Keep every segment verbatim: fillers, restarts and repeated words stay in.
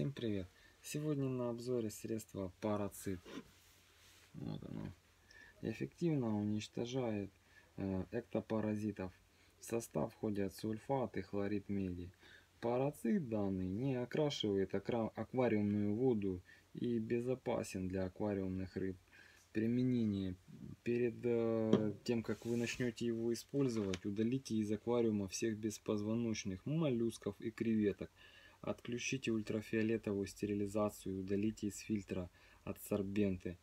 Всем привет! Сегодня на обзоре средство Парацид. Вот оно. Эффективно уничтожает эктопаразитов. В состав входят сульфат и хлорид меди. Парацид данный не окрашивает аквариумную воду и безопасен для аквариумных рыб. Применение. Перед тем, как вы начнете его использовать, удалите из аквариума всех беспозвоночных, моллюсков и креветок. Отключите ультрафиолетовую стерилизацию и удалите из фильтра адсорбенты,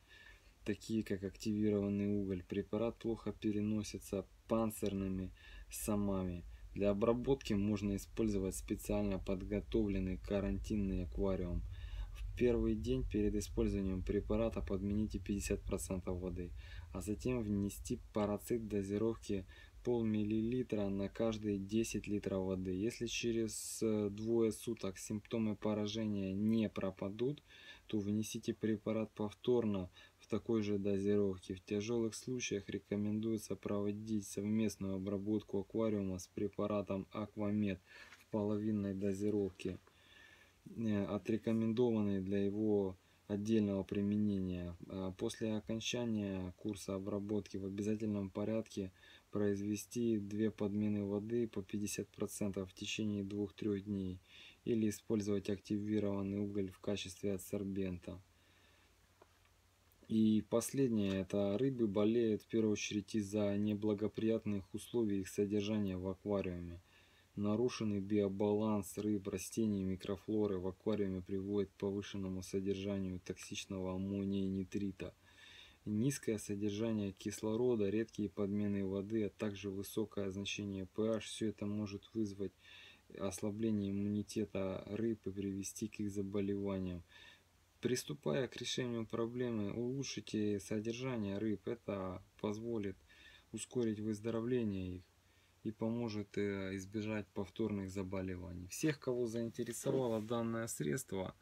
такие как активированный уголь. Препарат плохо переносится панцирными самами. Для обработки можно использовать специально подготовленный карантинный аквариум. В первый день перед использованием препарата подмените пятьдесят процентов воды, а затем внести парацид дозировки полмиллилитра на каждые десять литров воды. Если через двое суток симптомы поражения не пропадут, то внесите препарат повторно в такой же дозировке. В тяжелых случаях рекомендуется проводить совместную обработку аквариума с препаратом Аквамед в половинной дозировке, от рекомендованной для его отдельного применения. После окончания курса обработки в обязательном порядке произвести две подмены воды по пятьдесят процентов в течение двух-трёх дней или использовать активированный уголь в качестве адсорбента. И последнее, это рыбы болеют в первую очередь из-за неблагоприятных условий их содержания в аквариуме. Нарушенный биобаланс рыб, растений и микрофлоры в аквариуме приводит к повышенному содержанию токсичного аммония и нитрита. Низкое содержание кислорода, редкие подмены воды, а также высокое значение pH – все это может вызвать ослабление иммунитета рыб и привести к их заболеваниям. Приступая к решению проблемы, улучшите содержание рыб. Это позволит ускорить выздоровление их и поможет избежать повторных заболеваний. Всех, кого заинтересовало данное средство,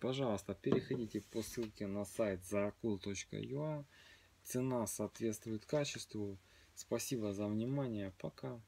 пожалуйста, переходите по ссылке на сайт зоокул точка юа. Цена соответствует качеству. Спасибо за внимание. Пока.